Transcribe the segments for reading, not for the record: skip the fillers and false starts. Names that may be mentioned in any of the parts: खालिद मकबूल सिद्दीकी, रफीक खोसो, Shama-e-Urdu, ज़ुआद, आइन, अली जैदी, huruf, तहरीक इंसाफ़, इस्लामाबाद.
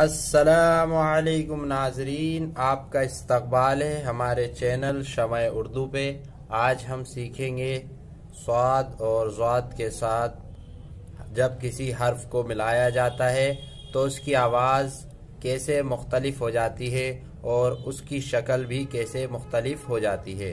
अस्सलाम वालेकुम नाजरीन, आपका इस्तकबाल है हमारे चैनल शमाए उर्दू पे। आज हम सीखेंगे स्वाद और ज़ुआद के साथ जब किसी हर्फ को मिलाया जाता है तो उसकी आवाज़ कैसे मुख्तलिफ हो जाती है और उसकी शक्ल भी कैसे मुख्तलिफ हो जाती है।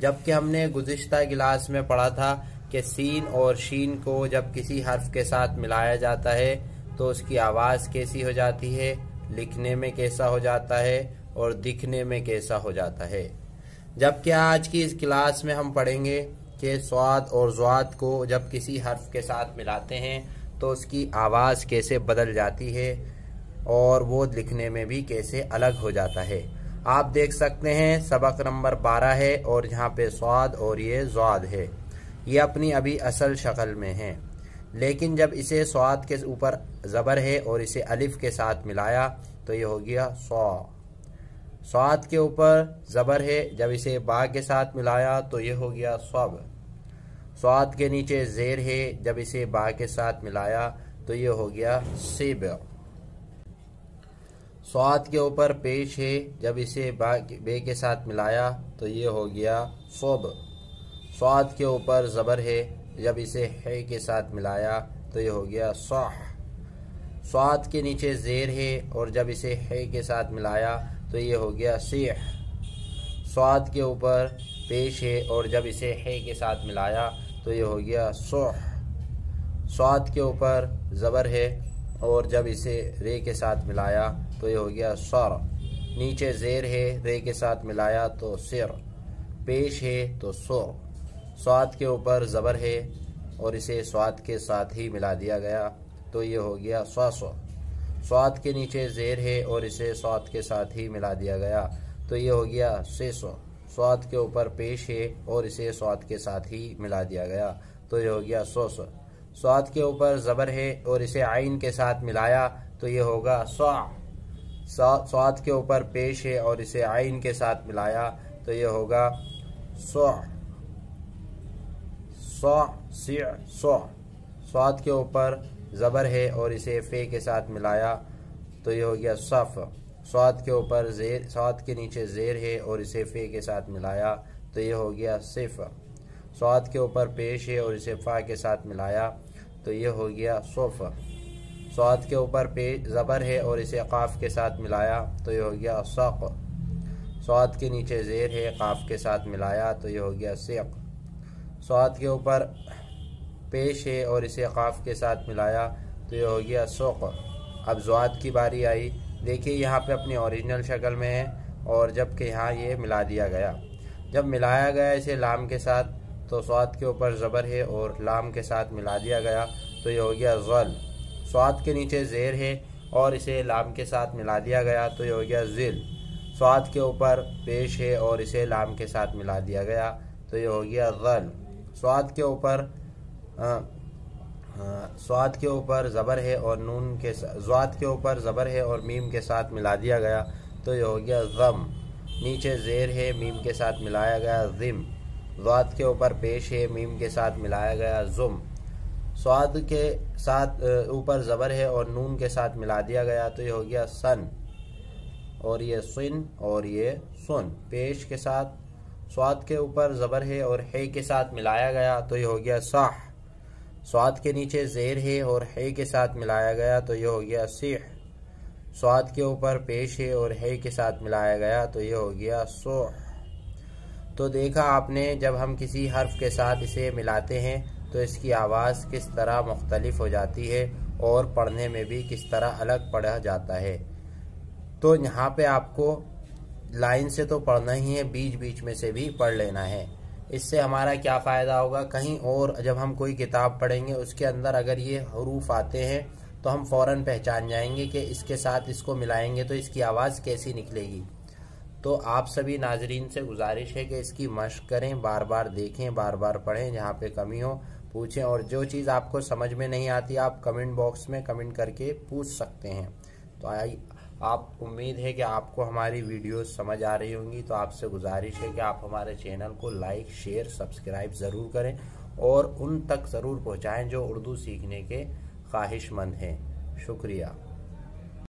जबकि हमने गुज़िश्ता क्लास में पढ़ा था कि सीन और शीन को जब किसी हर्फ के साथ मिलाया जाता है तो उसकी आवाज़ कैसी हो जाती है, लिखने में कैसा हो जाता है और दिखने में कैसा हो जाता है। जबकि आज की इस क्लास में हम पढ़ेंगे कि स्वाद और ज़ुआद को जब किसी हर्फ के साथ मिलाते हैं तो उसकी आवाज़ कैसे बदल जाती है और वो लिखने में भी कैसे अलग हो जाता है। आप देख सकते हैं सबक नंबर 12 है और यहाँ पे स्वाद और ये ज़ुआद है। ये अपनी अभी असल शक्ल में है, लेकिन जब इसे स्वाद के ऊपर ज़बर है और इसे अलिफ के साथ मिलाया तो ये हो गया सौ। स्वाद के ऊपर ज़बर है, जब इसे बा के साथ मिलाया तो ये हो गया सब। स्वाद के नीचे ज़ेर है, जब इसे बा के साथ मिलाया तो ये हो गया सिब। स्वाद के ऊपर पेश है, जब इसे बे के साथ मिलाया तो ये हो गया सोब। स्वाद के ऊपर ज़बर है, जब इसे है के साथ मिलाया तो ये हो गया सह। स्वाद के नीचे ज़ेर है और जब इसे है के साथ मिलाया तो ये हो गया सीह। स्वाद के ऊपर पेश है और जब इसे है के साथ मिलाया तो ये हो गया सोह। स्वाद के ऊपर ज़बर है और जब इसे रे के साथ मिलाया तो ये हो गया सर। नीचे ज़ेर है, रे के साथ मिलाया तो सिर, पेश है तो सुर। स्वाद के ऊपर ज़बर है और इसे स्वाद के साथ ही मिला दिया गया तो ये हो गया स्वासो। स्वाद के नीचे ज़ेर है और इसे स्वाद के साथ ही मिला दिया गया तो ये हो गया सेसो। स्वाद के ऊपर पेश है और इसे स्वाद के साथ ही मिला दिया गया तो ये हो गया सोसो। स्वाद के ऊपर ज़बर है और इसे आइन के साथ मिलाया तो ये होगा स्वा। स्वाद के ऊपर पेश है और इसे आइन के साथ मिलाया तो ये होगा स्वा स्वा स्वा। स्वाद के ऊपर ज़बर है और इसे फे के साथ मिलाया तो ये हो गया सफ। स्वाद के ऊपर ज़ेर, स्वाद के नीचे ज़ेर है और इसे फे के साथ मिलाया तो ये हो गया सिफ। स्वाद के ऊपर पेश है और इसे फा के साथ मिलाया तो ये हो गया सोफ। स्वाद के ऊपर पेश ज़बर है और इसे काफ के साथ मिलाया तो ये हो गया सक। स्वाद के नीचे ज़ेर है, काफ के साथ मिलाया तो ये हो गया सेक। स्वाद के ऊपर पेश है और इसे काफ के साथ मिलाया तो ये हो गया सोक। अब ज़ुआद की बारी आई। देखिए यहाँ पे अपनी ओरिजिनल शक्ल में है और जबकि यहाँ ये मिला दिया गया। जब मिलाया गया इसे लाम के साथ तो स्वाद के ऊपर ज़बर है और लाम के साथ मिला दिया गया तो ये हो गया ज़ल। स्वाद के नीचे ज़ेर है और इसे लाम के साथ मिला दिया गया तो ये हो गया ज़िल। स्वाद के ऊपर पेश है और इसे लाम के साथ मिला दिया गया तो ये हो गया ज़ल। स्वाद के ऊपर ज़बर है और नून के स्वाद के ऊपर ज़बर है और मीम के साथ मिला दिया गया तो ये हो गया ज़म। नीचे ज़ेर है, मीम के साथ मिलाया गया ज़िम। स्वाद के ऊपर पेश है, मीम के साथ मिलाया गया जुम। स्वाद के साथ ऊपर ज़बर है और नून के साथ मिला दिया गया तो ये हो गया सन और ये सुन और ये सुन, पेश के साथ। स्वाद के ऊपर ज़बर है और है के साथ मिलाया गया तो ये हो गया साह। स्वाद के नीचे ज़ेर है और है के साथ मिलाया गया तो ये हो गया सीह। स्वाद के ऊपर पेश है और है के साथ मिलाया गया तो ये हो गया सोह। तो देखा आपने, जब हम किसी हर्फ के साथ इसे मिलाते हैं तो इसकी आवाज़ किस तरह मुख्तलिफ हो जाती है और पढ़ने में भी किस तरह अलग पढ़ा जाता है। तो यहाँ पे आपको लाइन से तो पढ़ना ही है, बीच बीच में से भी पढ़ लेना है। इससे हमारा क्या फ़ायदा होगा, कहीं और जब हम कोई किताब पढ़ेंगे उसके अंदर अगर ये हरूफ आते हैं तो हम फ़ौरन पहचान जाएंगे कि इसके साथ इसको मिलाएंगे तो इसकी आवाज़ कैसी निकलेगी। तो आप सभी नाजरीन से गुजारिश है कि इसकी मशक करें, बार बार देखें, बार बार पढ़ें, जहाँ पे कमी हो पूछें और जो चीज़ आपको समझ में नहीं आती आप कमेंट बॉक्स में कमेंट करके पूछ सकते हैं। तो आप उम्मीद है कि आपको हमारी वीडियोस समझ आ रही होंगी। तो आपसे गुजारिश है कि आप हमारे चैनल को लाइक, शेयर, सब्सक्राइब ज़रूर करें और उन तक ज़रूर पहुँचाएँ जो उर्दू सीखने के ख्वाहिशमंद हैं। शुक्रिया।